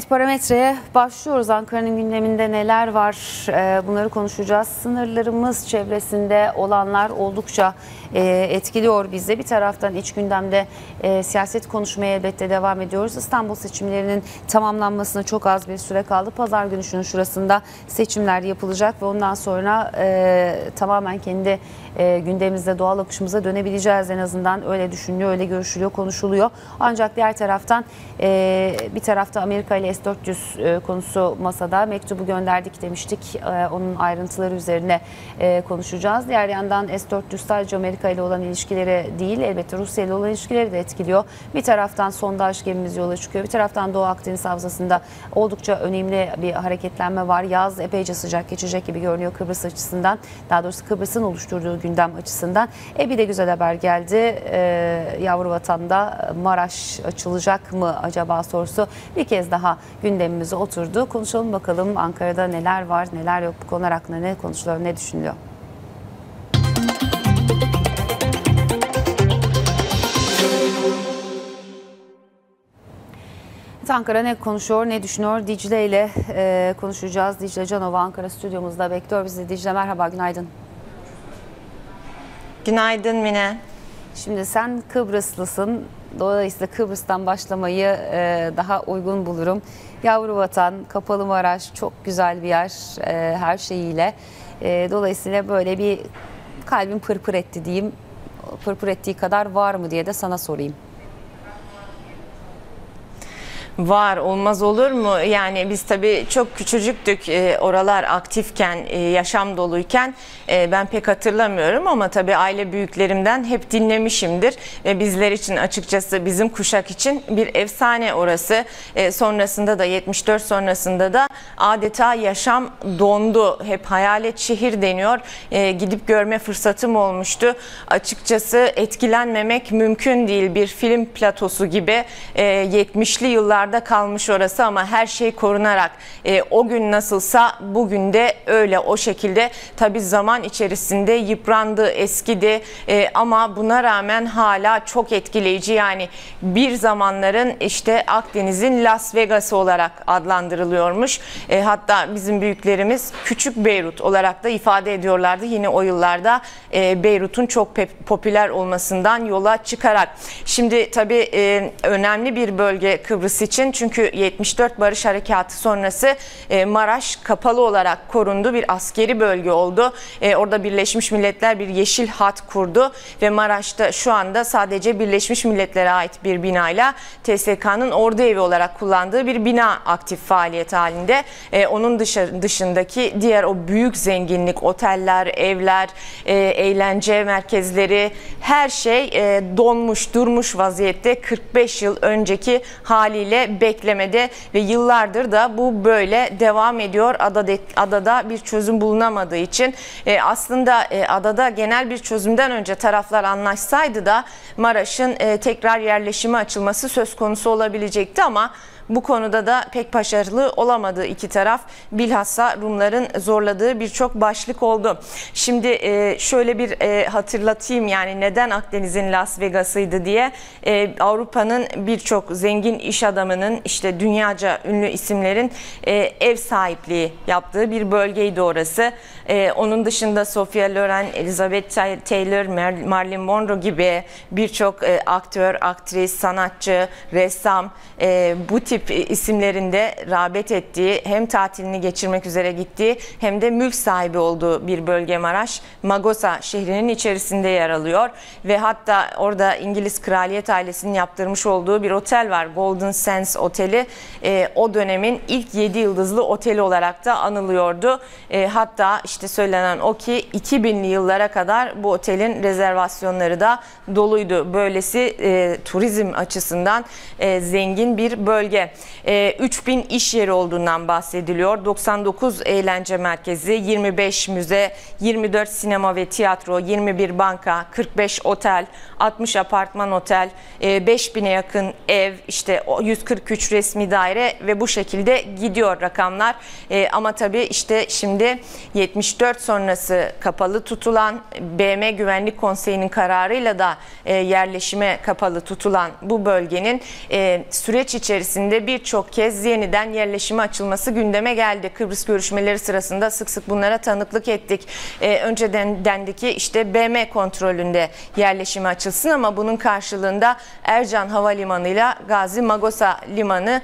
Evet, Parametre'ye başlıyoruz. Ankara'nın gündeminde neler var bunları konuşacağız. Sınırlarımız çevresinde olanlar oldukça etkiliyor bizi. Bir taraftan iç gündemde siyaset konuşmaya elbette devam ediyoruz. İstanbul seçimlerinin tamamlanmasına çok az bir süre kaldı. Pazar günü şunun şurasında seçimler yapılacak ve ondan sonra tamamen kendi gündemimizde, doğal akışımıza dönebileceğiz. En azından öyle düşünülüyor, öyle görüşülüyor, konuşuluyor. Ancak diğer taraftan bir tarafta Amerika ile S-400 konusu masada. Mektubu gönderdik demiştik. Onun ayrıntıları üzerine konuşacağız. Diğer yandan S-400 sadece Amerika ile olan ilişkileri değil, elbette Rusya ile olan ilişkileri de etkiliyor. Bir taraftan sondaj gemimiz yola çıkıyor. Bir taraftan Doğu Akdeniz havzasında oldukça önemli bir hareketlenme var. Yaz epeyce sıcak geçecek gibi görünüyor Kıbrıs açısından. Daha doğrusu Kıbrıs'ın oluşturduğu gündem açısından. Bir de güzel haber geldi. Yavru vatanda Maraş açılacak mı acaba sorusu bir kez daha gündemimize oturdu. Konuşalım bakalım Ankara'da neler var, neler yok, bu konular hakkında ne konuşuluyor, ne düşünülüyor? Ankara ne konuşuyor, ne düşünüyor? Dicle ile konuşacağız. Dicle Canova Ankara stüdyomuzda bekliyor bizi. Dicle merhaba, günaydın. Günaydın Mine. Şimdi sen Kıbrıslısın. Dolayısıyla Kıbrıs'tan başlamayı daha uygun bulurum. Yavru vatan, kapalı Maraş çok güzel bir yer her şeyiyle. Dolayısıyla böyle bir kalbim pırpır etti diyeyim. Pırpır ettiği kadar var mı diye de sana sorayım. Var, olmaz olur mu? Yani biz tabii çok küçücüktük, oralar aktifken, yaşam doluyken ben pek hatırlamıyorum ama tabii aile büyüklerimden hep dinlemişimdir. Bizler için açıkçası, bizim kuşak için bir efsane orası. Sonrasında da 74 sonrasında da adeta yaşam dondu. Hep hayalet şehir deniyor. Gidip görme fırsatım olmuştu. Açıkçası etkilenmemek mümkün değil. Bir film platosu gibi 70'li yıllarda kalmış orası ama her şey korunarak o gün nasılsa bugün de öyle, o şekilde. Tabi zaman içerisinde yıprandı, eskidi ama buna rağmen hala çok etkileyici. Yani bir zamanların işte Akdeniz'in Las Vegas'ı olarak adlandırılıyormuş. Hatta bizim büyüklerimiz Küçük Beyrut olarak da ifade ediyorlardı. Yine o yıllarda Beyrut'un çok popüler olmasından yola çıkarak. Şimdi tabi önemli bir bölge Kıbrıs için. Çünkü 74 Barış Harekatı sonrası Maraş kapalı olarak korundu. Bir askeri bölge oldu. Orada Birleşmiş Milletler bir yeşil hat kurdu ve Maraş'ta şu anda sadece Birleşmiş Milletler'e ait bir binayla TSK'nın ordu evi olarak kullandığı bir bina aktif faaliyet halinde. Onun dışındaki diğer o büyük zenginlik, oteller, evler, eğlence merkezleri, her şey donmuş, durmuş vaziyette. 45 yıl önceki haliyle beklemede ve yıllardır da bu böyle devam ediyor. Adada bir çözüm bulunamadığı için aslında adada genel bir çözümden önce taraflar anlaşsaydı da Maraş'ın tekrar yerleşime açılması söz konusu olabilecekti ama bu konuda da pek başarılı olamadı iki taraf. Bilhassa Rumların zorladığı birçok başlık oldu. Şimdi şöyle bir hatırlatayım, yani neden Akdeniz'in Las Vegas'ıydı diye. Avrupa'nın birçok zengin iş adamının, işte dünyaca ünlü isimlerin ev sahipliği yaptığı bir bölgeydi orası. Onun dışında Sophia Loren, Elizabeth Taylor, Marilyn Monroe gibi birçok aktör, aktris, sanatçı, ressam, bu tip isimlerinde rağbet ettiği, hem tatilini geçirmek üzere gittiği hem de mülk sahibi olduğu bir bölge Maraş. Magosa şehrinin içerisinde yer alıyor ve hatta orada İngiliz kraliyet ailesinin yaptırmış olduğu bir otel var. Golden Sands Oteli o dönemin ilk 7 yıldızlı oteli olarak da anılıyordu. Hatta işte söylenen o ki 2000'li yıllara kadar bu otelin rezervasyonları da doluydu. Böylesi turizm açısından zengin bir bölge. 3000 iş yeri olduğundan bahsediliyor. 99 eğlence merkezi, 25 müze, 24 sinema ve tiyatro, 21 banka, 45 otel, 60 apartman otel, 5000'e yakın ev, işte 143 resmi daire ve bu şekilde gidiyor rakamlar. Ama tabii işte şimdi 74 sonrası kapalı tutulan BM Güvenlik Konseyi'nin kararıyla da yerleşime kapalı tutulan bu bölgenin süreç içerisinde Kıbrıs'te birçok kez yeniden yerleşime açılması gündeme geldi. Kıbrıs görüşmeleri sırasında sık sık bunlara tanıklık ettik. Önceden dendi ki işte BM kontrolünde yerleşime açılsın ama bunun karşılığında Ercan Havalimanı ile Gazi Magosa Limanı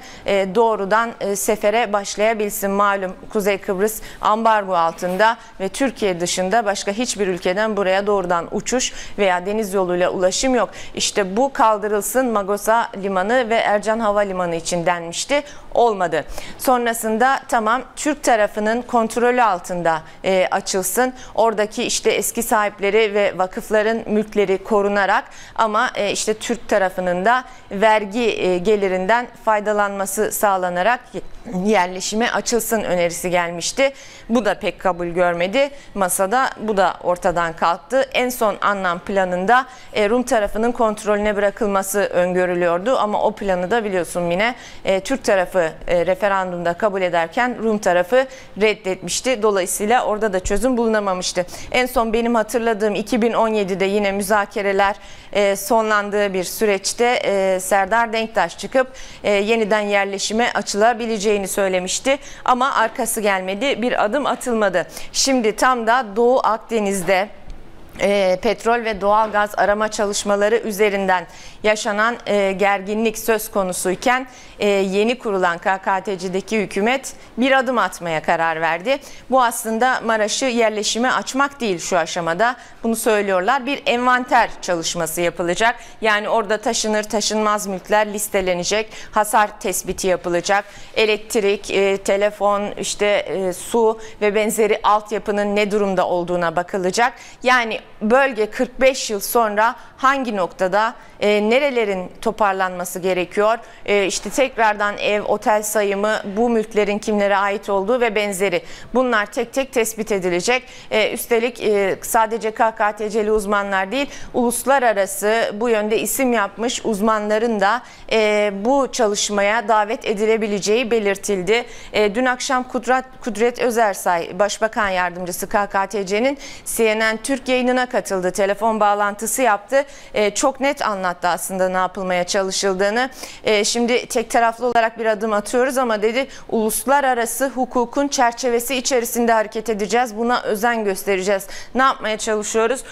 doğrudan sefere başlayabilsin. Malum Kuzey Kıbrıs ambargo altında ve Türkiye dışında başka hiçbir ülkeden buraya doğrudan uçuş veya deniz yoluyla ulaşım yok. İşte bu kaldırılsın Magosa Limanı ve Ercan Havalimanı için denmişti. Olmadı. Sonrasında tamam Türk tarafının kontrolü altında açılsın. Oradaki işte eski sahipleri ve vakıfların mülkleri korunarak ama işte Türk tarafının da vergi gelirinden faydalanması sağlanarak yerleşime açılsın önerisi gelmişti. Bu da pek kabul görmedi. Masada bu da ortadan kalktı. En son anlam planında Rum tarafının kontrolüne bırakılması öngörülüyordu ama o planı da biliyorsun yine Türk tarafı referandumda kabul ederken Rum tarafı reddetmişti. Dolayısıyla orada da çözüm bulunamamıştı. En son benim hatırladığım 2017'de yine müzakereler sonlandığı bir süreçte Serdar Denktaş çıkıp yeniden yerleşime açılabileceğini söylemişti. Ama arkası gelmedi, bir adım atılmadı. Şimdi tam da Doğu Akdeniz'de petrol ve doğal gaz arama çalışmaları üzerinden yaşanan gerginlik söz konusuyken yeni kurulan KKTC'deki hükümet bir adım atmaya karar verdi. Bu aslında Maraş'ı yerleşime açmak değil şu aşamada. Bunu söylüyorlar. Bir envanter çalışması yapılacak. Yani orada taşınır taşınmaz mülkler listelenecek. Hasar tespiti yapılacak. Elektrik, telefon, işte su ve benzeri altyapının ne durumda olduğuna bakılacak. Yani bölge 45 yıl sonra hangi noktada, nerelerin toparlanması gerekiyor? İşte tekrardan ev, otel sayımı, bu mülklerin kimlere ait olduğu ve benzeri. Bunlar tek tek tespit edilecek. Üstelik sadece KKTC'li uzmanlar değil, uluslararası bu yönde isim yapmış uzmanların da bu çalışmaya davet edilebileceği belirtildi. Dün akşam Kudret Özersay, Başbakan Yardımcısı KKTC'nin CNN Türk yayınına katıldı. Telefon bağlantısı yaptı. Çok net anlattı aslında ne yapılmaya çalışıldığını. Şimdi tek taraflı olarak bir adım atıyoruz ama dedi uluslararası hukukun çerçevesi içerisinde hareket edeceğiz. Buna özen göstereceğiz. Ne yapmaya çalışıyoruz?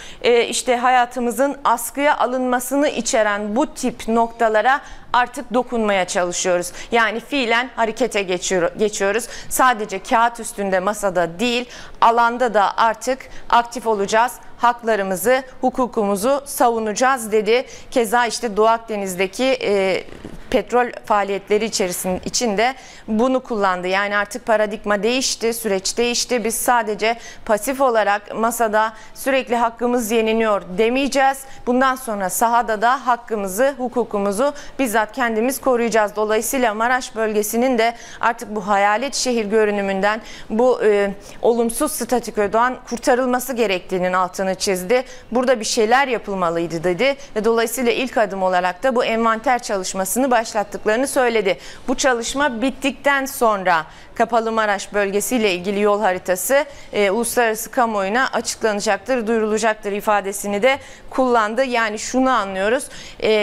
İşte hayatımızın askıya alınmasını içeren bu tip noktalara artık dokunmaya çalışıyoruz. Yani fiilen harekete geçiyoruz. Sadece kağıt üstünde masada değil, alanda da artık aktif olacağız. Haklarımızı, hukukumuzu savunacağız dedi. Keza işte Doğu Akdeniz'deki petrol faaliyetleri içinde bunu kullandı. Yani artık paradigma değişti, süreç değişti. Biz sadece pasif olarak masada sürekli hakkımız yeniliyor demeyeceğiz. Bundan sonra sahada da hakkımızı, hukukumuzu bizzat kendimiz koruyacağız. Dolayısıyla Maraş bölgesinin de artık bu hayalet şehir görünümünden, bu olumsuz statükodan kurtarılması gerektiğinin altını çizdi. Burada bir şeyler yapılmalıydı dedi. Ve dolayısıyla ilk adım olarak da bu envanter çalışmasını başlattıklarını söyledi. Bu çalışma bittikten sonra Kapalı Maraş bölgesiyle ilgili yol haritası uluslararası kamuoyuna açıklanacaktır, duyurulacaktır ifadesini de kullandı. Yani şunu anlıyoruz,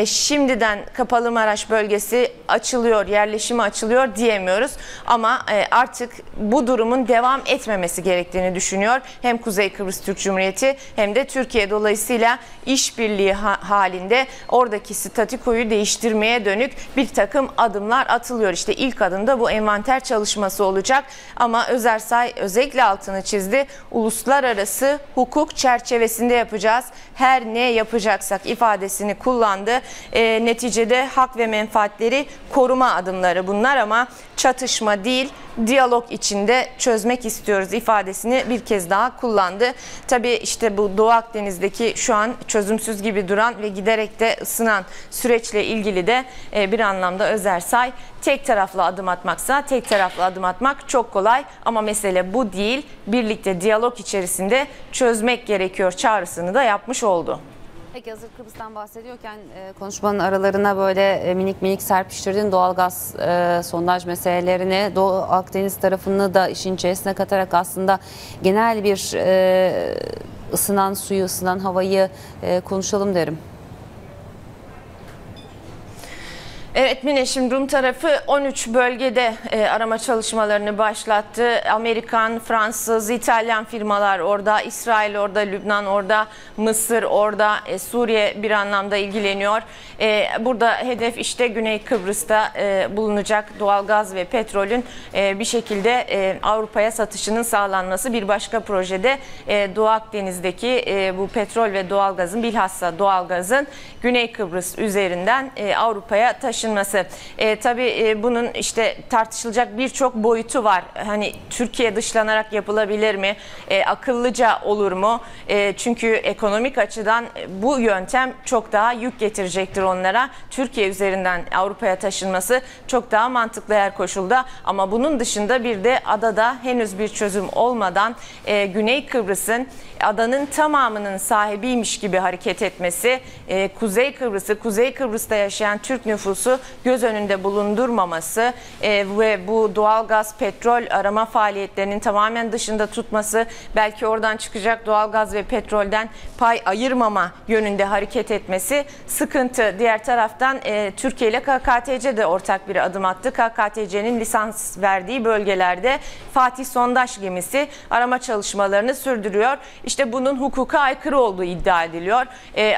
şimdiden Kapalı Maraş bölgesi açılıyor, yerleşime açılıyor diyemiyoruz. Ama artık bu durumun devam etmemesi gerektiğini düşünüyor. Hem Kuzey Kıbrıs Türk Cumhuriyeti hem de Türkiye, dolayısıyla işbirliği halinde oradaki statükoyu değiştirmeye dönük bir takım adımlar atılıyor. İşte ilk adımda bu envanter çalışması olacak ama Özersay özellikle altını çizdi. Uluslararası hukuk çerçevesinde yapacağız. Her ne yapacaksak ifadesini kullandı. Neticede hak ve menfaatleri koruma adımları bunlar ama çatışma değil, diyalog içinde çözmek istiyoruz ifadesini bir kez daha kullandı. Tabii işte bu Doğu Akdeniz'deki şu an çözümsüz gibi duran ve giderek de ısınan süreçle ilgili de bir anlamda Özersay tek taraflı adım atmaksa, tek taraflı adım atmak çok kolay ama mesele bu değil. Birlikte diyalog içerisinde çözmek gerekiyor çağrısını da yapmış oldu. Peki hazır Kıbrıs'tan bahsediyorken konuşmanın aralarına böyle minik minik serpiştirdiğin doğalgaz sondaj meselelerini, Doğu Akdeniz tarafını da işin içerisine katarak aslında genel bir ısınan suyu, ısınan havayı konuşalım derim. Evet Mine, şimdi Rum tarafı 13 bölgede arama çalışmalarını başlattı. Amerikan, Fransız, İtalyan firmalar orada, İsrail orada, Lübnan orada, Mısır orada, Suriye bir anlamda ilgileniyor. Burada hedef işte Güney Kıbrıs'ta bulunacak doğalgaz ve petrolün bir şekilde Avrupa'ya satışının sağlanması. Bir başka projede Doğu Akdeniz'deki bu petrol ve doğalgazın, bilhassa doğalgazın Güney Kıbrıs üzerinden Avrupa'ya taşınması. Tabii bunun işte tartışılacak birçok boyutu var. Hani Türkiye dışlanarak yapılabilir mi? Akıllıca olur mu? Çünkü ekonomik açıdan bu yöntem çok daha yük getirecektir onlara. Türkiye üzerinden Avrupa'ya taşınması çok daha mantıklı her koşulda. Ama bunun dışında bir de adada henüz bir çözüm olmadan Güney Kıbrıs'ın adanın tamamının sahibiymiş gibi hareket etmesi, Kuzey Kıbrıs'ı, Kuzey Kıbrıs'ta yaşayan Türk nüfusu göz önünde bulundurmaması ve bu doğalgaz, petrol arama faaliyetlerinin tamamen dışında tutması, belki oradan çıkacak doğalgaz ve petrolden pay ayırmama yönünde hareket etmesi sıkıntı. Diğer taraftan Türkiye ile KKTC de ortak bir adım attı. KKTC'nin lisans verdiği bölgelerde Fatih Sondaj gemisi arama çalışmalarını sürdürüyor. İşte bunun hukuka aykırı olduğu iddia ediliyor.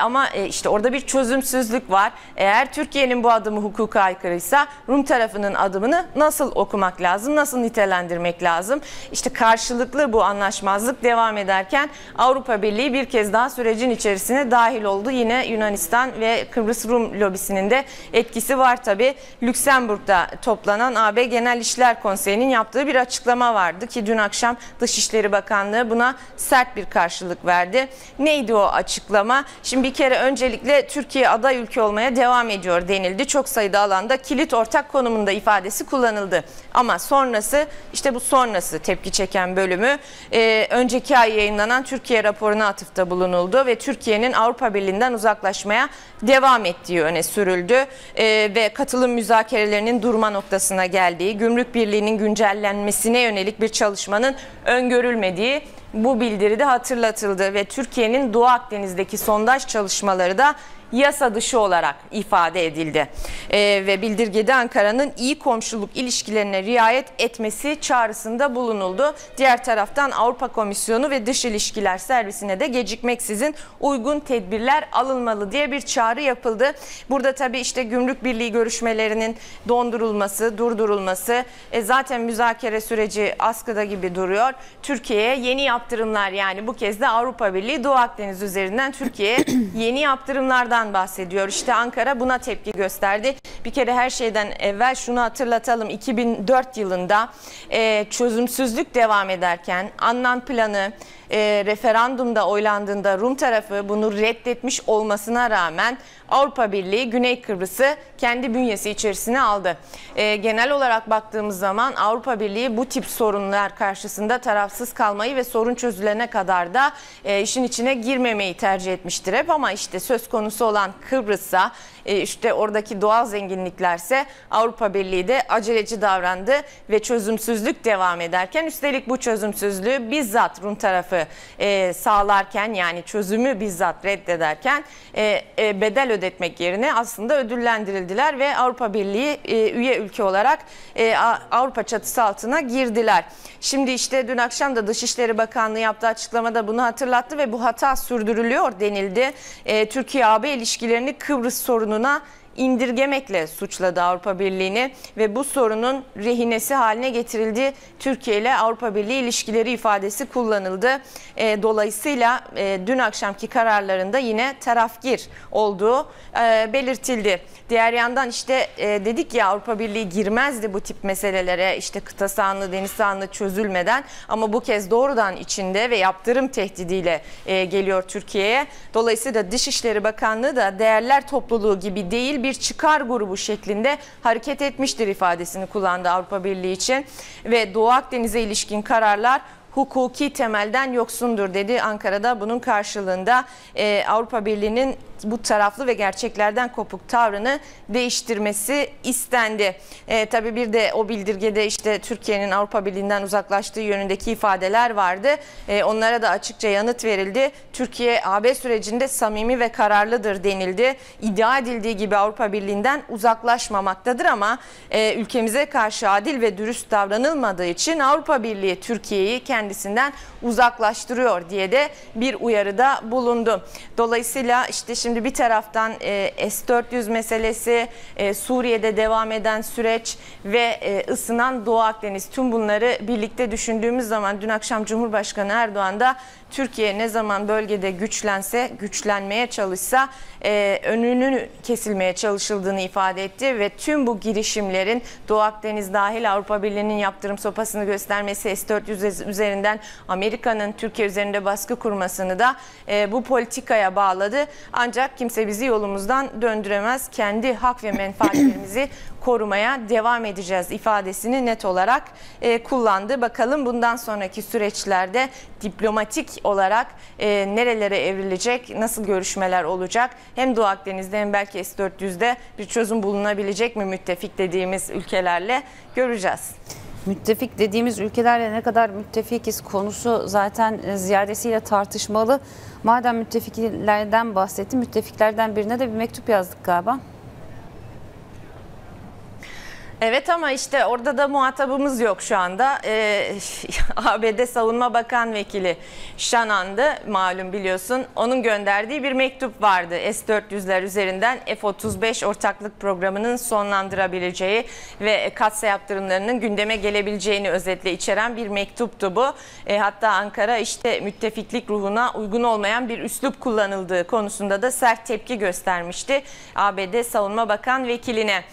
Ama işte orada bir çözümsüzlük var. Eğer Türkiye'nin bu adımı hukuka aykırıysa Rum tarafının adımını nasıl okumak lazım? Nasıl nitelendirmek lazım? İşte karşılıklı bu anlaşmazlık devam ederken Avrupa Birliği bir kez daha sürecin içerisine dahil oldu. Yine Yunanistan ve Kıbrıs Rum lobisinin de etkisi var tabii. Lüksemburg'da toplanan AB Genel İşler Konseyi'nin yaptığı bir açıklama vardı ki dün akşam Dışişleri Bakanlığı buna sert bir karşılık verdi. Neydi o açıklama? Şimdi bir kere öncelikle Türkiye aday ülke olmaya devam ediyor denildi. Çok sayıda alanda kilit ortak konumunda ifadesi kullanıldı. Ama sonrası, işte bu sonrası tepki çeken bölümü önceki ay yayınlanan Türkiye raporuna atıfta bulunuldu ve Türkiye'nin Avrupa Birliği'nden uzaklaşmaya devam ettiği öne sürüldü ve katılım müzakerelerinin durma noktasına geldiği, Gümrük Birliği'nin güncellenmesine yönelik bir çalışmanın öngörülmediği bu bildiride hatırlatıldı ve Türkiye'nin Doğu Akdeniz'deki sondaj çalışmaları da yasa dışı olarak ifade edildi. Ve bildirgede Ankara'nın iyi komşuluk ilişkilerine riayet etmesi çağrısında bulunuldu. Diğer taraftan Avrupa Komisyonu ve Dış İlişkiler Servisi'ne de gecikmeksizin uygun tedbirler alınmalı diye bir çağrı yapıldı. Burada tabii işte Gümrük Birliği görüşmelerinin dondurulması, durdurulması, zaten müzakere süreci askıda gibi duruyor. Türkiye'ye yeni yaptırımlar, yani bu kez de Avrupa Birliği Doğu Akdeniz üzerinden Türkiye'ye yeni yaptırımlardan bahsediyor. İşte Ankara buna tepki gösterdi. Bir kere her şeyden evvel şunu hatırlatalım. 2004 yılında çözümsüzlük devam ederken Annan planı referandumda oylandığında Rum tarafı bunu reddetmiş olmasına rağmen Avrupa Birliği Güney Kıbrıs'ı kendi bünyesi içerisine aldı. Genel olarak baktığımız zaman Avrupa Birliği bu tip sorunlar karşısında tarafsız kalmayı ve sorun çözülene kadar da işin içine girmemeyi tercih etmiştir hep. Ama işte söz konusu olan Kıbrıs'a, işte oradaki doğal zenginliklerse Avrupa Birliği de aceleci davrandı ve çözümsüzlük devam ederken, üstelik bu çözümsüzlüğü bizzat Rum tarafı sağlarken, yani çözümü bizzat reddederken bedel ödetmek yerine aslında ödüllendirildiler ve Avrupa Birliği üye ülke olarak Avrupa çatısı altına girdiler. Şimdi işte dün akşam da Dışişleri Bakanlığı yaptığı açıklamada bunu hatırlattı ve bu hata sürdürülüyor denildi. Türkiye-AB ilişkilerini Kıbrıs sorununa indirgemekle suçladı Avrupa Birliği'ni ve bu sorunun rehinesi haline getirildi. Türkiye ile Avrupa Birliği ilişkileri ifadesi kullanıldı. Dolayısıyla dün akşamki kararlarında yine tarafgir olduğu belirtildi. Diğer yandan işte dedik ya, Avrupa Birliği girmezdi bu tip meselelere, işte kıta sahanlığı, deniz sahanlığı çözülmeden, ama bu kez doğrudan içinde ve yaptırım tehdidiyle geliyor Türkiye'ye. Dolayısıyla Dışişleri Bakanlığı da değerler topluluğu gibi değil, bir çıkar grubu şeklinde hareket etmiştir ifadesini kullandı Avrupa Birliği için ve Doğu Akdeniz'e ilişkin kararlar hukuki temelden yoksundur dedi. Ankara'da bunun karşılığında Avrupa Birliği'nin bu taraflı ve gerçeklerden kopuk tavrını değiştirmesi istendi. Tabii bir de o bildirgede işte Türkiye'nin Avrupa Birliği'nden uzaklaştığı yönündeki ifadeler vardı. Onlara da açıkça yanıt verildi. Türkiye AB sürecinde samimi ve kararlıdır denildi. İddia edildiği gibi Avrupa Birliği'nden uzaklaşmamaktadır ama ülkemize karşı adil ve dürüst davranılmadığı için Avrupa Birliği Türkiye'yi kendisinden uzaklaştırıyor diye de bir uyarıda bulundu. Dolayısıyla işte şimdi bir taraftan S-400 meselesi, Suriye'de devam eden süreç ve ısınan Doğu Akdeniz, tüm bunları birlikte düşündüğümüz zaman dün akşam Cumhurbaşkanı Erdoğan da Türkiye ne zaman bölgede güçlense, güçlenmeye çalışsa önünün kesilmeye çalışıldığını ifade etti ve tüm bu girişimlerin Doğu Akdeniz dahil Avrupa Birliği'nin yaptırım sopasını göstermesi, S-400 üzerinden Amerika'nın Türkiye üzerinde baskı kurmasını da bu politikaya bağladı. Ancak kimse bizi yolumuzdan döndüremez. Kendi hak ve menfaatlerimizi korumaya devam edeceğiz ifadesini net olarak kullandı. Bakalım bundan sonraki süreçlerde diplomatik olarak nerelere evrilecek, nasıl görüşmeler olacak? Hem Doğu Akdeniz'de hem belki S-400'de bir çözüm bulunabilecek mi müttefik dediğimiz ülkelerle, göreceğiz. Müttefik dediğimiz ülkelerle ne kadar müttefikiz konusu zaten ziyadesiyle tartışmalı. Madem müttefiklerden bahsettim, müttefiklerden birine de bir mektup yazdık galiba. Evet ama işte orada da muhatabımız yok şu anda. ABD Savunma Bakan Vekili Shanahan'dı, malum biliyorsun. Onun gönderdiği bir mektup vardı. S-400'ler üzerinden F-35 ortaklık programının sonlandırabileceği ve katsa yaptırımlarının gündeme gelebileceğini özetle içeren bir mektuptu bu. Hatta Ankara işte müttefiklik ruhuna uygun olmayan bir üslup kullanıldığı konusunda da sert tepki göstermişti ABD Savunma Bakan Vekiline.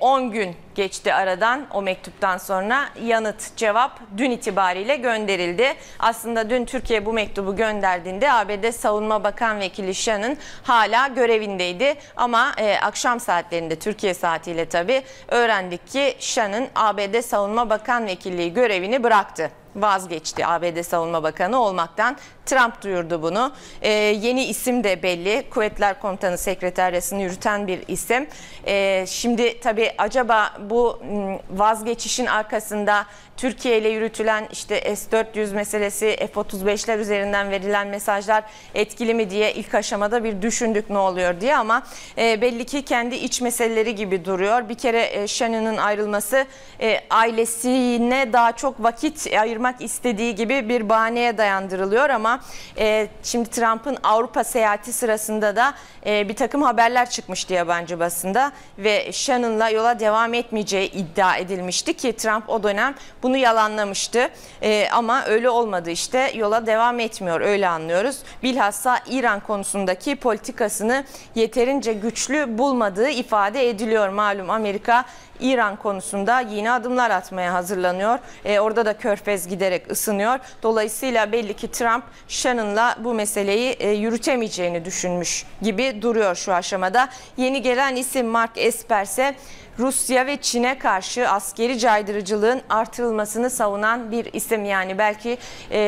10 gün geçti aradan, o mektuptan sonra yanıt, cevap dün itibariyle gönderildi. Aslında dün Türkiye bu mektubu gönderdiğinde ABD Savunma Bakan Vekili Shanahan hala görevindeydi. Ama akşam saatlerinde, Türkiye saatiyle tabii, öğrendik ki Shanahan ABD Savunma Bakan Vekilliği görevini bıraktı. Vazgeçti ABD Savunma Bakanı olmaktan. Trump duyurdu bunu. Yeni isim de belli. Kuvvetler Komutanı Sekreteriyasını yürüten bir isim. Şimdi tabii acaba bu vazgeçişin arkasında Türkiye ile yürütülen işte S-400 meselesi, F-35'ler üzerinden verilen mesajlar etkili mi diye ilk aşamada bir düşündük ne oluyor diye ama belli ki kendi iç meseleleri gibi duruyor. Bir kere Shannon'ın ayrılması ailesine daha çok vakit ayırmak istediği gibi bir bahaneye dayandırılıyor ama şimdi Trump'ın Avrupa seyahati sırasında da bir takım haberler çıkmıştı yabancı basında ve Shannon'la yola devam etmeyeceği iddia edilmişti ki Trump o dönem bunu yalanlamıştı ama öyle olmadı, işte yola devam etmiyor, öyle anlıyoruz. Bilhassa İran konusundaki politikasını yeterince güçlü bulmadığı ifade ediliyor. Malum Amerika İran konusunda yeni adımlar atmaya hazırlanıyor. Orada da Körfez giderek ısınıyor. Dolayısıyla belli ki Trump Shannon'la bu meseleyi yürütemeyeceğini düşünmüş gibi duruyor şu aşamada. Yeni gelen isim Mark Esper ise Rusya ve Çin'e karşı askeri caydırıcılığın artırılmasını savunan bir isim. Yani belki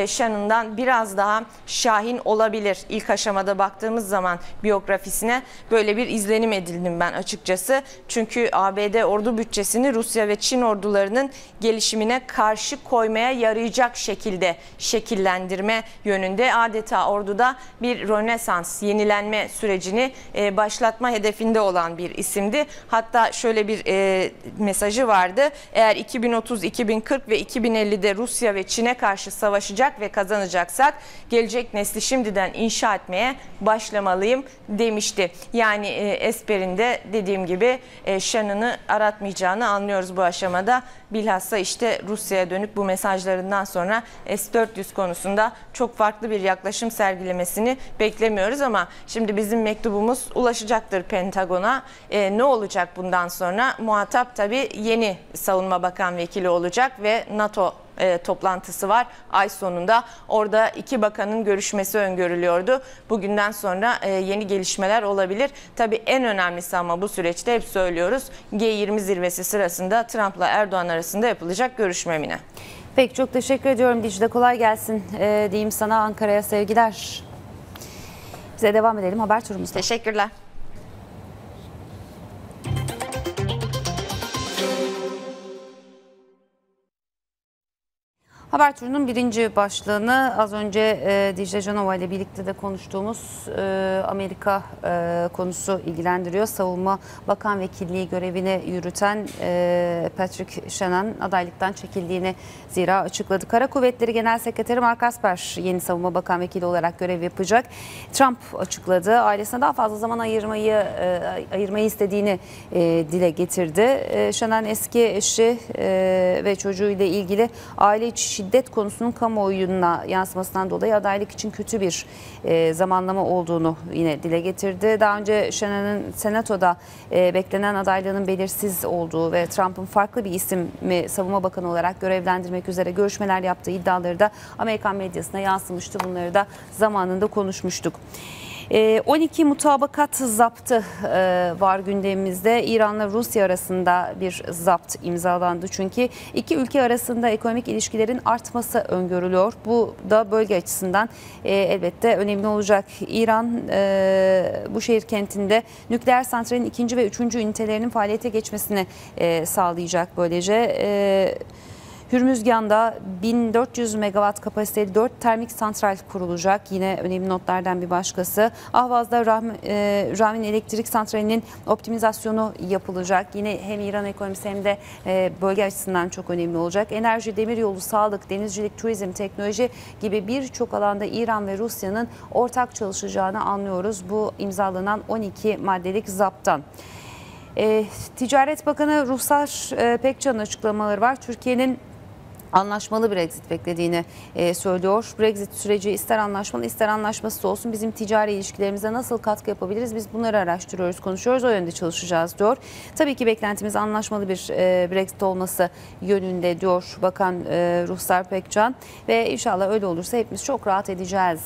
Shannon'dan biraz daha şahin olabilir. İlk aşamada baktığımız zaman biyografisine böyle bir izlenim edindim ben açıkçası. Çünkü ABD ordu bütçesini Rusya ve Çin ordularının gelişimine karşı koymaya yarayacak şekilde şekillendirme yönünde adeta orduda bir rönesans, yenilenme sürecini başlatma hedefinde olan bir isimdi. Hatta şöyle bir mesajı vardı. Eğer 2030, 2040 ve 2050'de Rusya ve Çin'e karşı savaşacak ve kazanacaksak gelecek nesli şimdiden inşa etmeye başlamalıyım demişti. Yani Esper'in de dediğim gibi Shannon'ı aratmayacağını anlıyoruz bu aşamada. Bilhassa işte Rusya'ya dönük bu mesajlarından sonra S-400 konusunda çok farklı bir yaklaşım sergilemesini beklemiyoruz ama şimdi bizim mektubumuz ulaşacaktır Pentagon'a. Ne olacak bundan sonra? Muhatap tabii yeni Savunma Bakan Vekili olacak ve NATO toplantısı var ay sonunda. Orada iki bakanın görüşmesi öngörülüyordu. Bugünden sonra yeni gelişmeler olabilir. Tabii en önemlisi ama bu süreçte hep söylüyoruz, G20 zirvesi sırasında Trump'la Erdoğan arasında yapılacak görüşmemine. Peki, çok teşekkür ediyorum Dicle. Kolay gelsin diyeyim sana, Ankara'ya sevgiler. Bize devam edelim haber turumuzda. Teşekkürler. Haber turunun birinci başlığını az önce Dicle Canova ile birlikte de konuştuğumuz Amerika konusu ilgilendiriyor. Savunma Bakan Vekilliği görevini yürüten Patrick Shanahan adaylıktan çekildiğini zira açıkladı. Kara Kuvvetleri Genel Sekreteri Mark Esper yeni Savunma Bakan Vekili olarak görev yapacak. Trump açıkladı. Ailesine daha fazla zaman ayırmayı istediğini dile getirdi. Shanahan eski eşi ve çocuğuyla ilgili aile içi şiddet konusunun kamuoyuna yansımasından dolayı adaylık için kötü bir zamanlama olduğunu yine dile getirdi. Daha önce Shannon'ın Senato'da beklenen adaylığının belirsiz olduğu ve Trump'ın farklı bir ismi Savunma Bakanı olarak görevlendirmek üzere görüşmeler yaptığı iddiaları da Amerikan medyasına yansımıştı. Bunları da zamanında konuşmuştuk. 12 mutabakat zaptı var gündemimizde. İran'la Rusya arasında bir zapt imzalandı. Çünkü iki ülke arasında ekonomik ilişkilerin artması öngörülüyor. Bu da bölge açısından elbette önemli olacak. İran Buşehir kentinde nükleer santralin 2. ve 3. ünitelerinin faaliyete geçmesini sağlayacak böylece. Hürmüzgan'da 1400 megawatt kapasiteli 4 termik santral kurulacak. Yine önemli notlardan bir başkası. Ahvaz'da Rahmin elektrik santralinin optimizasyonu yapılacak. Yine hem İran ekonomisi hem de bölge açısından çok önemli olacak. Enerji, demiryolu, sağlık, denizcilik, turizm, teknoloji gibi birçok alanda İran ve Rusya'nın ortak çalışacağını anlıyoruz bu imzalanan 12 maddelik zaptan. Ticaret Bakanı Ruhsar Pekcan'ın açıklamaları var. Türkiye'nin anlaşmalı Brexit beklediğini söylüyor. Brexit süreci ister anlaşmalı ister anlaşmasız olsun bizim ticari ilişkilerimize nasıl katkı yapabiliriz? Biz bunları araştırıyoruz, konuşuyoruz, o yönde çalışacağız diyor. Tabii ki beklentimiz anlaşmalı bir Brexit olması yönünde diyor Bakan Ruhsar Pekcan ve inşallah öyle olursa hepimiz çok rahat edeceğiz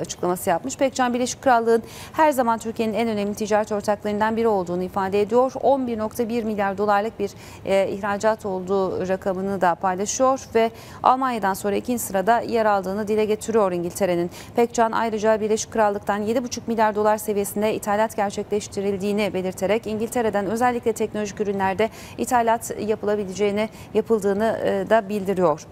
açıklaması yapmış. Pekcan Birleşik Krallığın her zaman Türkiye'nin en önemli ticaret ortaklarından biri olduğunu ifade ediyor. 11.1 milyar dolarlık bir ihracat olduğu rakamını da paylaşıyor ve Almanya'dan sonra ikinci sırada yer aldığını dile getiriyor İngiltere'nin. Pekcan ayrıca Birleşik Krallık'tan 7,5 milyar dolar seviyesinde ithalat gerçekleştirildiğini belirterek İngiltere'den özellikle teknolojik ürünlerde ithalat yapıldığını da bildiriyor.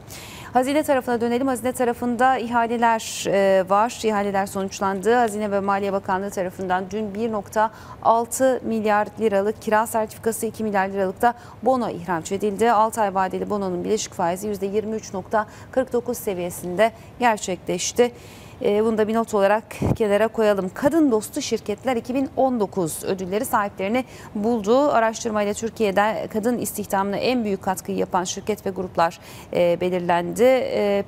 Hazine tarafına dönelim. Hazine tarafında ihaleler var. İhaleler sonuçlandı. Hazine ve Maliye Bakanlığı tarafından dün 1,6 milyar liralık kira sertifikası, 2 milyar liralık da bono ihraç edildi. 6 ay vadeli bononun bileşik faizi %23.49 seviyesinde gerçekleşti. Bunu da bir not olarak kenara koyalım. Kadın dostu şirketler 2019 ödülleri sahiplerini buldu. Araştırmayla Türkiye'de kadın istihdamına en büyük katkıyı yapan şirket ve gruplar belirlendi.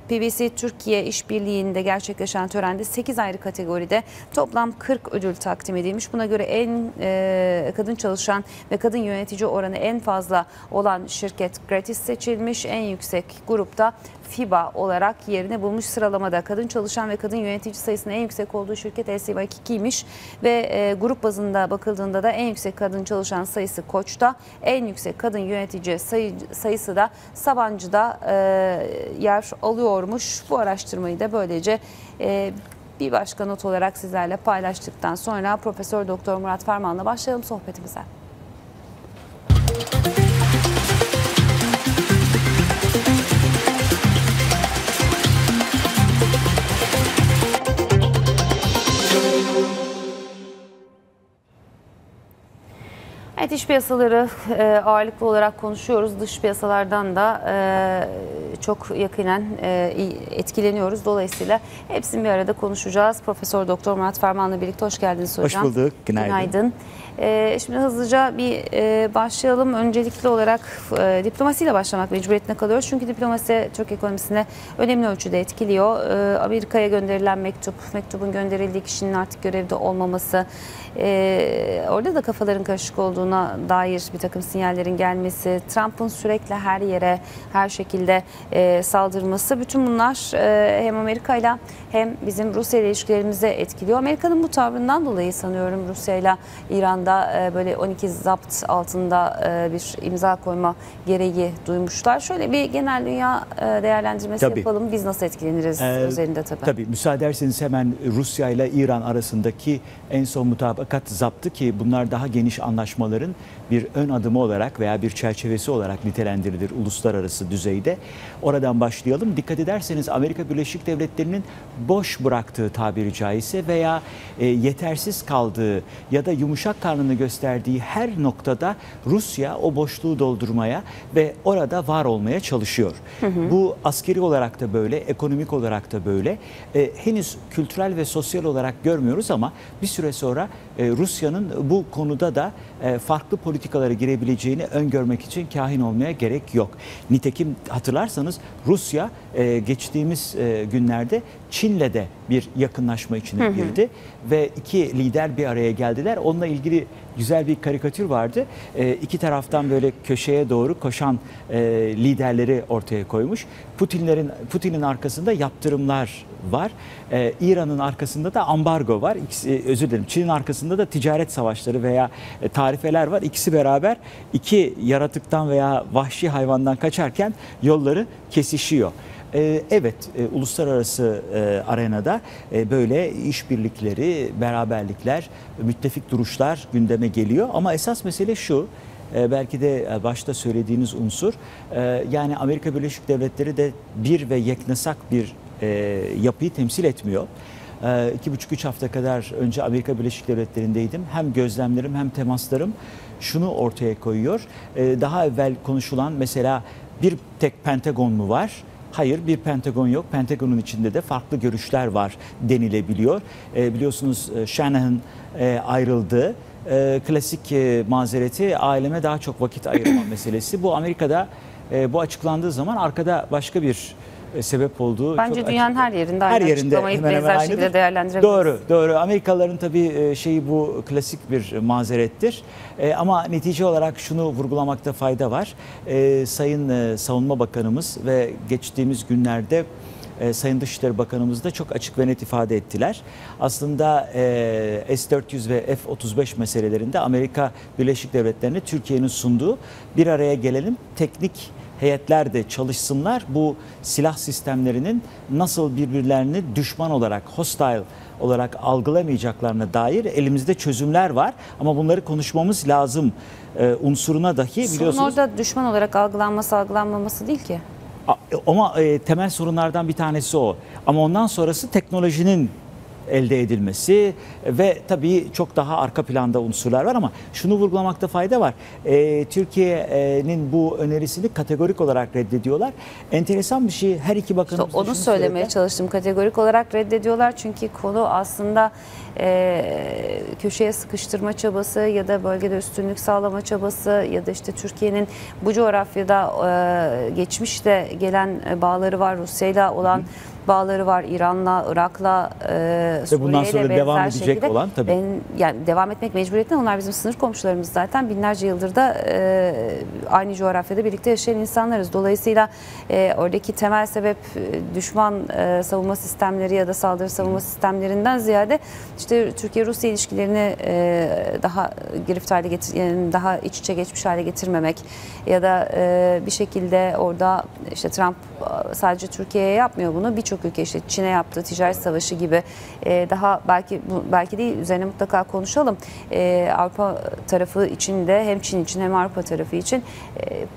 PwC Türkiye İşbirliği'nde gerçekleşen törende 8 ayrı kategoride toplam 40 ödül takdim edilmiş. Buna göre en kadın çalışan ve kadın yönetici oranı en fazla olan şirket Gratis seçilmiş. En yüksek grupta FIBA olarak yerini bulmuş sıralamada. Kadın çalışan ve kadın yönetici sayısının en yüksek olduğu şirket LCY2'ymiş ve grup bazında bakıldığında da en yüksek kadın çalışan sayısı Koç'ta, en yüksek kadın yönetici sayısı da Sabancı'da yer alıyormuş. Bu araştırmayı da böylece bir başka not olarak sizlerle paylaştıktan sonra Profesör Doktor Murat Ferman'la başlayalım sohbetimize. Evet, iç piyasaları ağırlıklı olarak konuşuyoruz. Dış piyasalardan da çok yakinen etkileniyoruz. Dolayısıyla hepsini bir arada konuşacağız. Profesör Doktor Murat Ferman'la birlikte hoş geldiniz hocam. Hoş bulduk. Günaydın. Günaydın. Şimdi hızlıca bir başlayalım. Öncelikli olarak diplomasiyle başlamak mecburiyetine kalıyoruz. Çünkü diplomasi Türk ekonomisine önemli ölçüde etkiliyor. Amerika'ya gönderilen mektubun gönderildiği kişinin artık görevde olmaması, orada da kafaların karışık olduğunu olduğuna dair bir takım sinyallerin gelmesi, Trump'ın sürekli her yere, her şekilde saldırması, bütün bunlar hem Amerika'yla hem bizim Rusya ile ilişkilerimizi etkiliyor. Amerika'nın bu tavrından dolayı sanıyorum Rusya'yla İran'da böyle 12 zapt altında bir imza koyma gereği duymuşlar. Şöyle bir genel dünya değerlendirmesi yapalım. Biz nasıl etkileniriz üzerinde tabii. Tabii. Müsaade ederseniz hemen Rusya ile İran arasındaki en son mutabakat zaptı ki bunlar daha geniş anlaşmaların bir ön adımı olarak veya bir çerçevesi olarak nitelendirilir uluslararası düzeyde. Oradan başlayalım. Dikkat ederseniz Amerika Birleşik Devletleri'nin boş bıraktığı tabiri caizse veya yetersiz kaldığı ya da yumuşak karnını gösterdiği her noktada Rusya o boşluğu doldurmaya ve orada var olmaya çalışıyor. Hı hı. Bu askeri olarak da böyle, ekonomik olarak da böyle. Henüz kültürel ve sosyal olarak görmüyoruz ama bir süre sonra Rusya'nın bu konuda da farklı politikalara girebileceğini öngörmek için kahin olmaya gerek yok. Nitekim hatırlarsanız Rusya geçtiğimiz günlerde Çin'le de bir yakınlaşma içine girdi ve iki lider bir araya geldiler. Onunla ilgili güzel bir karikatür vardı. İki taraftan böyle köşeye doğru koşan liderleri ortaya koymuş. Putin'in arkasında yaptırımlar var. İran'ın arkasında da ambargo var. Çin'in arkasında da ticaret savaşları veya tarifeler var. İkisi beraber iki yaratıktan veya vahşi hayvandan kaçarken yolları kesişiyor. Evet, uluslararası arenada böyle işbirlikleri, beraberlikler, müttefik duruşlar gündeme geliyor. Ama esas mesele şu, belki de başta söylediğiniz unsur, yani Amerika Birleşik Devletleri de bir ve yeknesak bir yapıyı temsil etmiyor. 2,5-3 hafta kadar önce Amerika Birleşik Devletleri'ndeydim. Hem gözlemlerim hem temaslarım şunu ortaya koyuyor. Daha evvel konuşulan mesela bir tek Pentagon mu var? Hayır, bir Pentagon yok. Pentagon'un içinde de farklı görüşler var denilebiliyor. Biliyorsunuz Shanahan ayrıldı. Klasik mazereti aileme daha çok vakit ayırma meselesi. Bu Amerika'da bu açıklandığı zaman arkada başka bir sebep olduğu. Bence dünyanın her yerinde aynı açıklamayı benzer şekilde değerlendirebiliriz. Doğru, doğru. Amerikalıların tabii şeyi bu klasik bir mazerettir. Ama netice olarak şunu vurgulamakta fayda var. Sayın Savunma Bakanımız ve geçtiğimiz günlerde Sayın Dışişleri Bakanımız da çok açık ve net ifade ettiler. Aslında S-400 ve F-35 meselelerinde Amerika Birleşik Devletleri'ne Türkiye'nin sunduğu bir araya gelelim teknik heyetler de çalışsınlar. Bu silah sistemlerinin nasıl birbirlerini düşman olarak, hostile olarak algılamayacaklarına dair elimizde çözümler var. Ama bunları konuşmamız lazım unsuruna dahi biliyorsunuz. Sorun orada düşman olarak algılanması, algılanmaması değil ki. Ama temel sorunlardan bir tanesi o. Ama ondan sonrası teknolojinin elde edilmesi ve tabii çok daha arka planda unsurlar var ama şunu vurgulamakta fayda var. Türkiye'nin bu önerisini kategorik olarak reddediyorlar. Enteresan bir şey, her iki bakanımız... İşte onu söylemeye çalıştım. Kategorik olarak reddediyorlar çünkü konu aslında köşeye sıkıştırma çabası ya da bölgede üstünlük sağlama çabası ya da işte Türkiye'nin bu coğrafyada geçmişte gelen bağları var, Rusya'yla olan... Hı. bağları var, İran'la, Irak'la, Suriye'yle bundan sonra devam edecek şekilde. Olan tabii. Yani devam etmek mecburiyetinde, onlar bizim sınır komşularımız zaten, binlerce yıldır da aynı coğrafyada birlikte yaşayan insanlarız. Dolayısıyla oradaki temel sebep düşman savunma sistemleri ya da saldırı savunma sistemlerinden ziyade işte Türkiye-Rusya ilişkilerini daha girift hale daha iç içe geçmiş hale getirmemek ya da bir şekilde orada işte Trump sadece Türkiye'ye yapmıyor bunu, birçok ülke işte Çin'e yaptığı ticaret savaşı gibi daha belki değil, üzerine mutlaka konuşalım. Avrupa tarafı için de hem Çin için hem Avrupa tarafı için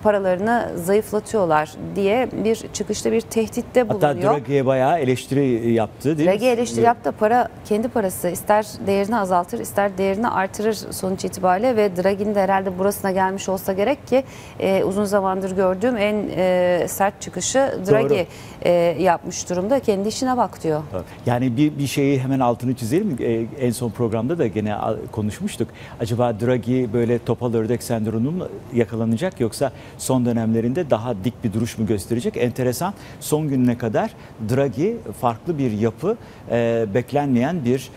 paralarını zayıflatıyorlar diye bir çıkışta bir tehditte bulunuyor. Hatta Draghi'ye bayağı eleştiri yaptı değil mi? Draghi eleştiri yaptı. Para kendi parası, ister değerini azaltır ister değerini artırır sonuç itibariyle ve Draghi'nin de herhalde burasına gelmiş olsa gerek ki uzun zamandır gördüğüm en sert çıkışı Draghi yapmış durumda. durumda, kendi işine bak diyor. Yani bir şeyi hemen altını çizelim. En son programda da gene konuşmuştuk. Acaba Draghi böyle topal ördek sendromu mu yakalanacak, yoksa son dönemlerinde daha dik bir duruş mu gösterecek? Enteresan. Son gününe kadar Draghi farklı bir yapı, beklenmeyen bir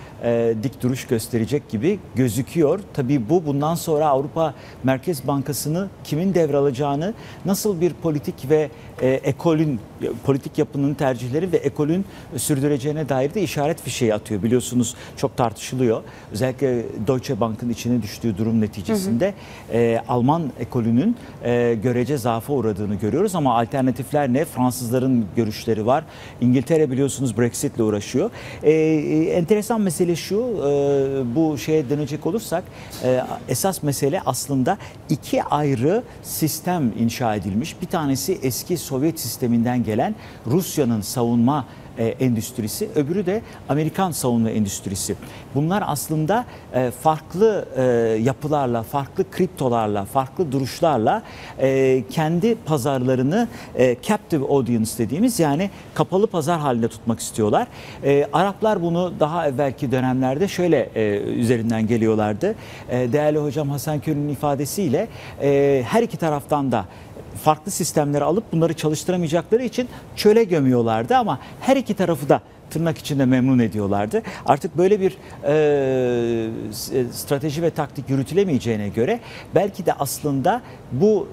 dik duruş gösterecek gibi gözüküyor. Tabii bu bundan sonra Avrupa Merkez Bankası'nı kimin devralacağını, nasıl bir politik ve ekolün, politik yapının tercihleri ve ekolün sürdüreceğine dair de işaret fişeği atıyor. Biliyorsunuz çok tartışılıyor. Özellikle Deutsche Bank'ın içine düştüğü durum neticesinde Alman ekolünün görece zaafa uğradığını görüyoruz. Ama alternatifler ne? Fransızların görüşleri var. İngiltere biliyorsunuz Brexit'le uğraşıyor. Enteresan mesele şu, bu şeye dönecek olursak esas mesele aslında iki ayrı sistem inşa edilmiş. Bir tanesi eski Sovyet sisteminden gelen Rusya'nın savunma endüstrisi, öbürü de Amerikan savunma endüstrisi. Bunlar aslında farklı yapılarla, farklı kriptolarla, farklı duruşlarla kendi pazarlarını captive audience dediğimiz, yani kapalı pazar halinde tutmak istiyorlar. Araplar bunu daha evvelki dönemlerde şöyle üzerinden geliyorlardı. Değerli hocam Hasan Köl'ün ifadesiyle her iki taraftan da farklı sistemleri alıp bunları çalıştıramayacakları için çöle gömüyorlardı, ama her iki tarafı da tırnak içinde memnun ediyorlardı. Artık böyle bir strateji ve taktik yürütülemeyeceğine göre belki de aslında bu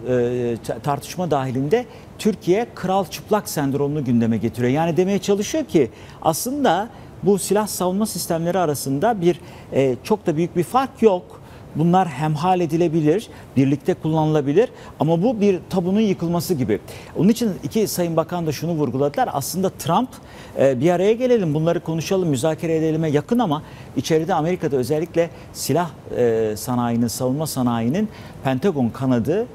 tartışma dahilinde Türkiye kral çıplak sendromunu gündeme getiriyor. Yani demeye çalışıyor ki aslında bu silah savunma sistemleri arasında bir çok da büyük bir fark yok. Bunlar hemhal edilebilir, birlikte kullanılabilir, ama bu bir tabunun yıkılması gibi. Onun için iki sayın bakan da şunu vurguladılar. Aslında Trump, bir araya gelelim, bunları konuşalım, müzakere edelim'e yakın, ama içeride Amerika'da özellikle silah sanayinin, savunma sanayinin Pentagon kanadı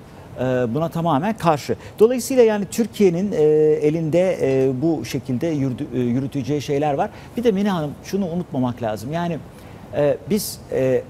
buna tamamen karşı. Dolayısıyla yani Türkiye'nin elinde bu şekilde yürüteceği şeyler var. Bir de Mine Hanım, şunu unutmamak lazım. Yani biz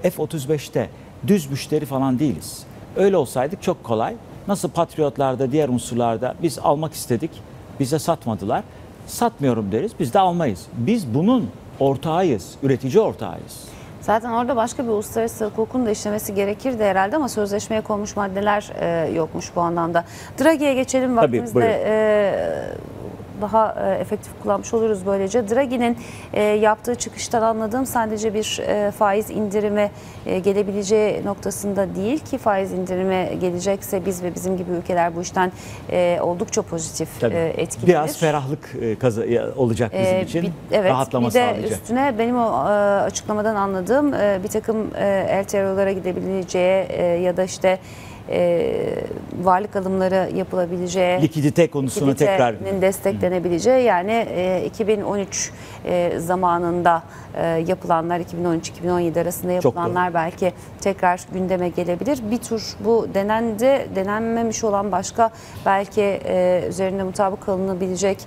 F-35'te düz müşteri falan değiliz. Öyle olsaydık çok kolay. Nasıl Patriotlarda, diğer unsurlarda biz almak istedik, bize satmadılar. Satmıyorum deriz, biz de almayız. Biz bunun ortağıyız, üretici ortağıyız. Zaten orada başka bir uluslararası hukukun da işlemesi gerekirdi herhalde, ama sözleşmeye konmuş maddeler yokmuş bu anlamda. Draghi'ye geçelim vaktimizde. Daha efektif kullanmış oluruz böylece. Draghi'nin yaptığı çıkıştan anladığım sadece bir faiz indirimi gelebileceği noktasında değil, ki faiz indirimi gelecekse biz ve bizim gibi ülkeler bu işten oldukça pozitif etkilenir. Biraz ferahlık olacak bizim için. Evet, rahatlama bir de sağlayacak. Üstüne benim o açıklamadan anladığım bir takım LTRO'lara gidebileceği ya da işte varlık alımları yapılabileceği, likidite konusuna tekrar desteklenebileceği, yani 2013 zamanında yapılanlar, 2013-2017 arasında yapılanlar belki tekrar gündeme gelebilir. Bir tür bu denendi, denenmemiş olan başka belki üzerinde mutabık alınabilecek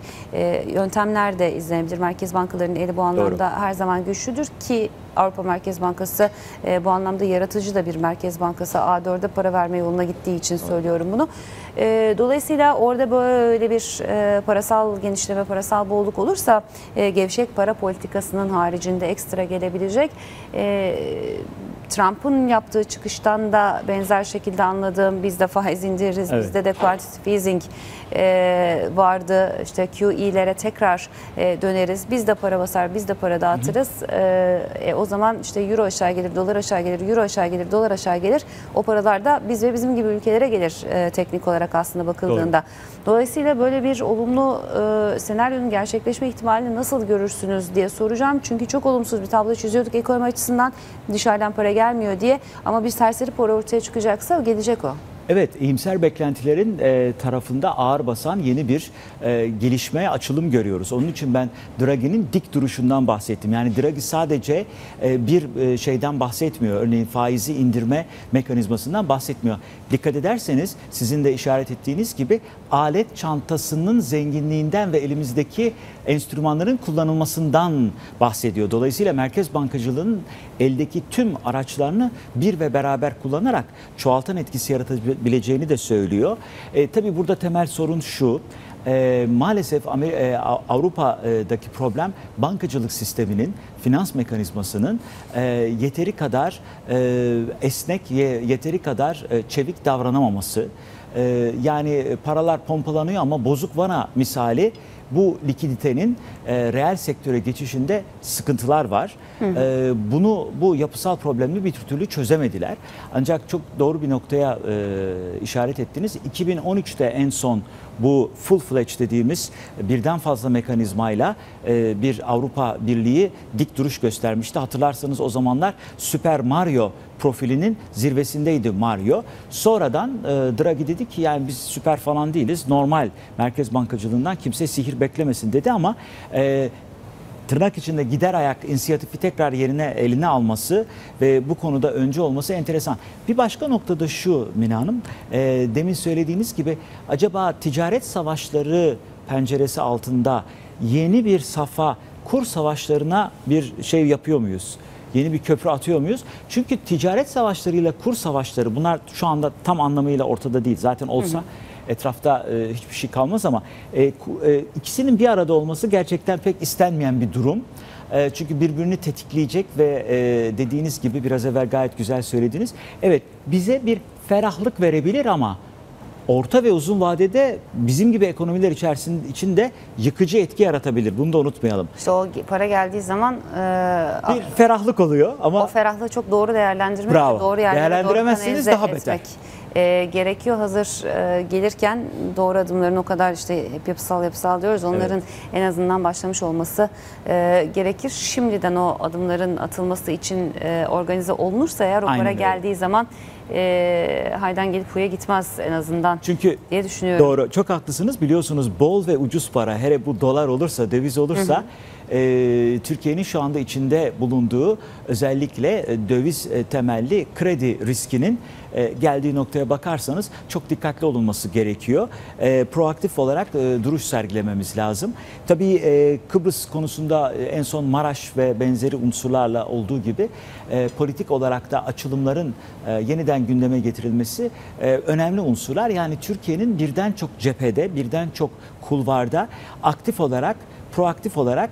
yöntemler de izlenebilir. Merkez bankalarının eli bu anlamda her zaman güçlüdür ki Avrupa Merkez Bankası bu anlamda yaratıcı da bir merkez bankası. A4'e para verme yoluna gittiği için söylüyorum bunu. Dolayısıyla orada böyle bir parasal genişleme, parasal bolluk olursa gevşek para politikasının haricinde ekstra gelebilecek. Trump'ın yaptığı çıkıştan da benzer şekilde anladığım, biz de faiz indiririz, bizde de quantitative easing vardı, işte QE'lere tekrar döneriz, biz de para basar, biz de para dağıtırız. O zaman işte euro aşağı gelir, dolar aşağı gelir, euro aşağı gelir, dolar aşağı gelir. O paralar da biz ve bizim gibi ülkelere gelir teknik olarak aslında bakıldığında. Dolayısıyla böyle bir olumlu senaryonun gerçekleşme ihtimalini nasıl görürsünüz diye soracağım. Çünkü çok olumsuz bir tablo çiziyorduk ekonomi açısından, dışarıdan para gelmiyor diye, ama bir serseri para ortaya çıkacaksa gelecek o. Evet, iyimser beklentilerin tarafında ağır basan yeni bir gelişme, açılım görüyoruz. Onun için ben Draghi'nin dik duruşundan bahsettim. Yani Draghi sadece bir şeyden bahsetmiyor. Örneğin faizi indirme mekanizmasından bahsetmiyor. Dikkat ederseniz sizin de işaret ettiğiniz gibi alet çantasının zenginliğinden ve elimizdeki enstrümanların kullanılmasından bahsediyor. Dolayısıyla merkez bankacılığının eldeki tüm araçlarını bir ve beraber kullanarak çoğaltan etkisi yaratabileceğini de söylüyor. Tabii burada temel sorun şu. maalesef Avrupa'daki problem bankacılık sisteminin, finans mekanizmasının yeteri kadar esnek, yeteri kadar çevik davranamaması. Yani paralar pompalanıyor ama bozuk vana misali bu likiditenin reel sektöre geçişinde sıkıntılar var. Bu yapısal problemi bir türlü çözemediler. Ancak çok doğru bir noktaya işaret ettiniz. 2013'te en son bu full-fledged dediğimiz birden fazla mekanizmayla bir Avrupa Birliği dik duruş göstermişti. Hatırlarsanız o zamanlar Super Mario profilinin zirvesindeydi Mario. Sonradan Draghi dedi ki yani biz süper falan değiliz, normal merkez bankacılığından kimse sihir beklemesin dedi ama tırnak içinde gider ayak inisiyatifi tekrar eline alması ve bu konuda öncü olması enteresan. Bir başka noktada şu Mina Hanım, demin söylediğiniz gibi acaba ticaret savaşları penceresi altında yeni bir safa, kur savaşlarına bir şey yapıyor muyuz? Yeni bir köprü atıyor muyuz? Çünkü ticaret savaşlarıyla kur savaşları, bunlar şu anda tam anlamıyla ortada değil. Zaten olsa etrafta hiçbir şey kalmaz ama ikisinin bir arada olması gerçekten pek istenmeyen bir durum. Çünkü birbirini tetikleyecek ve dediğiniz gibi biraz evvel gayet güzel söylediniz. Evet, bize bir ferahlık verebilir ama orta ve uzun vadede bizim gibi ekonomiler içinde yıkıcı etki yaratabilir. Bunu da unutmayalım. İşte o para geldiği zaman bir ferahlık oluyor ama o ferahlığı çok doğru değerlendirmek, doğru yerlere değerlendiremezseniz doğru daha beter. Gerekiyor. Hazır gelirken doğru adımların o kadar işte hep yapısal diyoruz. Onların en azından başlamış olması gerekir. Şimdiden o adımların atılması için organize olunursa eğer, o para geldiği zaman haydan gelip huya gitmez en azından. Çünkü diye düşünüyorum. Doğru. Çok haklısınız. Biliyorsunuz bol ve ucuz para, hele bu dolar olursa, döviz olursa Türkiye'nin şu anda içinde bulunduğu özellikle döviz temelli kredi riskinin geldiği noktaya bakarsanız çok dikkatli olunması gerekiyor. Proaktif olarak duruş sergilememiz lazım. Tabii Kıbrıs konusunda en son Maraş ve benzeri unsurlarla olduğu gibi politik olarak da açılımların yeniden gündeme getirilmesi önemli unsurlar. Yani Türkiye'nin birden çok cephede, birden çok kulvarda aktif olarak, proaktif olarak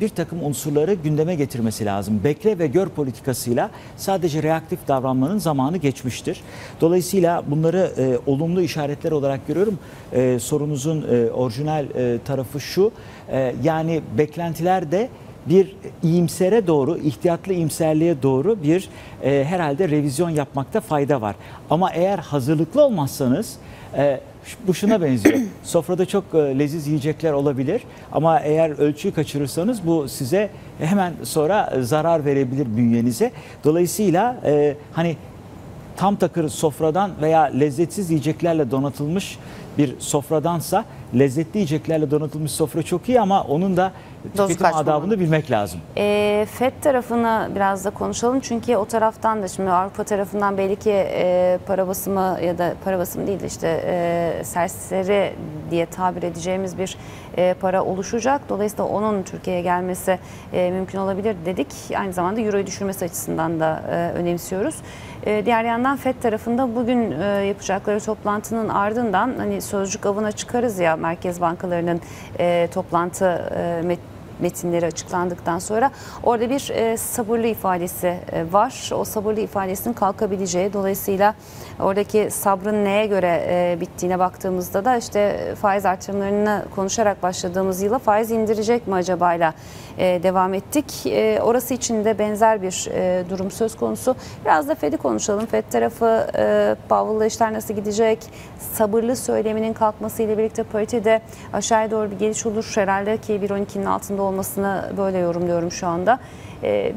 bir takım unsurları gündeme getirmesi lazım. Bekle ve gör politikasıyla sadece reaktif davranmanın zamanı geçmiştir. Dolayısıyla bunları olumlu işaretler olarak görüyorum. Sorunuzun orijinal tarafı şu, yani beklentiler de bir iyimsere doğru, ihtiyatlı iyimserliğe doğru bir herhalde revizyon yapmakta fayda var. Ama eğer hazırlıklı olmazsanız, bu şuna benziyor. Sofrada çok leziz yiyecekler olabilir ama eğer ölçüyü kaçırırsanız bu size hemen sonra zarar verebilir bünyenize. Dolayısıyla hani tam takır sofradan veya lezzetsiz yiyeceklerle donatılmış bir sofradansa, lezzetli yiyeceklerle donatılmış sofra çok iyi ama onun da tüketim adabını bilmek lazım. FED tarafını biraz da konuşalım çünkü o taraftan da şimdi Avrupa tarafından belli ki para basımı ya da para basımı değil de işte serseri diye tabir edeceğimiz bir para oluşacak. Dolayısıyla onun Türkiye'ye gelmesi mümkün olabilir dedik. Aynı zamanda Euro'yu düşürmesi açısından da önemsiyoruz. Diğer yandan FED tarafında bugün yapacakları toplantının ardından hani sözcük avına çıkarız ya, merkez bankalarının toplantı metinleri açıklandıktan sonra orada bir sabırlı ifadesi var. O sabırlı ifadesinin kalkabileceği, dolayısıyla oradaki sabrın neye göre bittiğine baktığımızda da işte faiz artırımlarını konuşarak başladığımız yıla faiz indirecek mi acabayla devam ettik. Orası için de benzer bir durum söz konusu. Biraz da FED'i konuşalım. FED tarafı Powell'la işler nasıl gidecek? Sabırlı söyleminin kalkmasıyla birlikte paritede aşağıya doğru bir geliş olur herhalde ki 1.12'nin altında olmasını böyle yorumluyorum şu anda.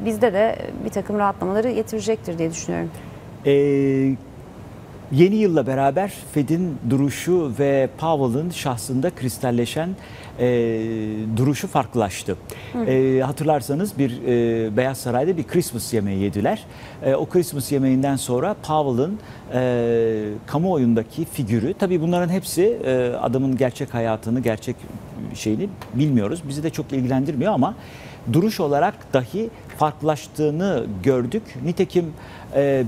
Bizde de bir takım rahatlamaları getirecektir diye düşünüyorum. Yeni yılla beraber FED'in duruşu ve Powell'ın şahsında kristalleşen duruşu farklılaştı. Hatırlarsanız bir Beyaz Saray'da bir Christmas yemeği yediler. O Christmas yemeğinden sonra Powell'ın kamuoyundaki figürü, tabii bunların hepsi adamın gerçek hayatını, gerçek şeyini bilmiyoruz. Bizi de çok ilgilendirmiyor ama duruş olarak dahi farklılaştığını gördük. Nitekim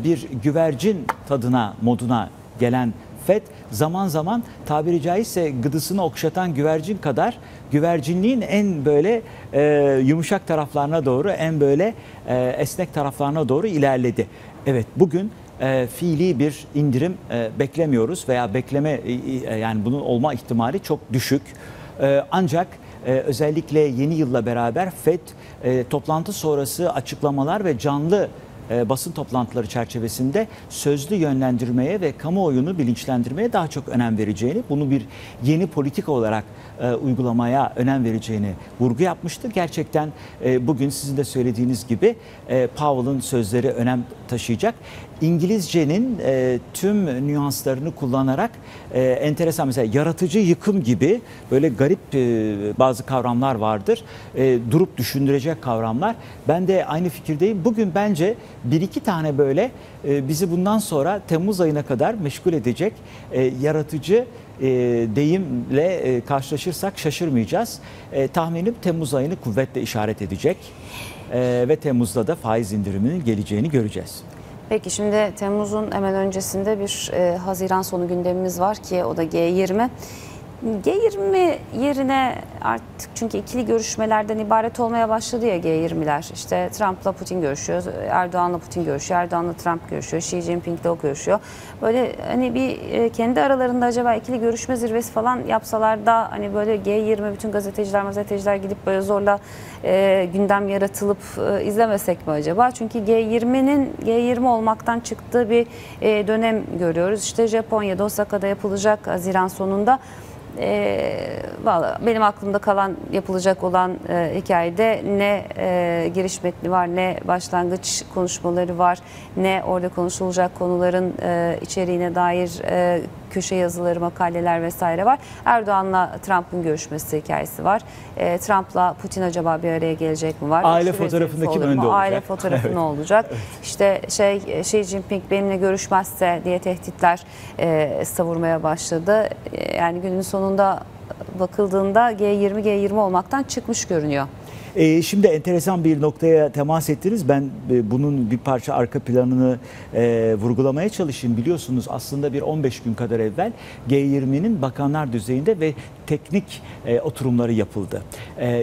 bir güvercin tadına, moduna gelen FED zaman zaman tabiri caizse gıdısını okşatan güvercin kadar güvercinliğin en böyle yumuşak taraflarına doğru, en böyle esnek taraflarına doğru ilerledi. Evet, bugün fiili bir indirim beklemiyoruz veya bekleme, yani bunun olma ihtimali çok düşük. Ancak özellikle yeni yılla beraber FED toplantı sonrası açıklamalar ve canlı basın toplantıları çerçevesinde sözlü yönlendirmeye ve kamuoyunu bilinçlendirmeye daha çok önem vereceğini, bunu bir yeni politika olarak uygulamaya önem vereceğini vurgu yapmıştı. Gerçekten bugün sizin de söylediğiniz gibi Powell'ın sözleri önem taşıyacak. İngilizcenin tüm nüanslarını kullanarak enteresan, mesela yaratıcı yıkım gibi böyle garip bazı kavramlar vardır. Durup düşündürecek kavramlar. Ben de aynı fikirdeyim. Bugün bence bir iki tane böyle bizi bundan sonra Temmuz ayına kadar meşgul edecek yaratıcı deyimle karşılaşırsak şaşırmayacağız. Tahminim Temmuz ayını kuvvetle işaret edecek ve Temmuz'da da faiz indiriminin geleceğini göreceğiz. Peki, şimdi Temmuz'un hemen öncesinde bir Haziran sonu gündemimiz var ki o da G20. G20 yerine artık, çünkü ikili görüşmelerden ibaret olmaya başladı ya G20'ler. İşte Trump'la Putin görüşüyor, Erdoğan'la Putin görüşüyor, Erdoğan'la Trump görüşüyor, Xi Jinping'le o görüşüyor. Böyle hani bir kendi aralarında acaba ikili görüşme zirvesi falan yapsalar da hani böyle G20 bütün gazeteciler gidip böyle zorla gündem yaratılıp izlemesek mi acaba? Çünkü G20 olmaktan çıktığı bir dönem görüyoruz. İşte Japonya'da, Osaka'da yapılacak Haziran sonunda. Vallahi benim aklımda kalan yapılacak olan hikayede ne giriş metni var, ne başlangıç konuşmaları var, ne orada konuşulacak konuların içeriğine dair köşe yazıları, makaleler vesaire var. Erdoğan'la Trump'ın görüşmesi hikayesi var. Trump'la Putin acaba bir araya gelecek mi var? Aile fotoğrafındaki önde olacak. Aile fotoğrafı evet. Ne olacak? Evet. İşte Xi Jinping benimle görüşmezse diye tehditler savurmaya başladı. Yani günün sonunda bakıldığında G20 olmaktan çıkmış görünüyor. Şimdi enteresan bir noktaya temas ettiniz. Ben bunun bir parça arka planını vurgulamaya çalışayım. Biliyorsunuz aslında bir 15 gün kadar evvel G20'nin bakanlar düzeyinde ve teknik oturumları yapıldı.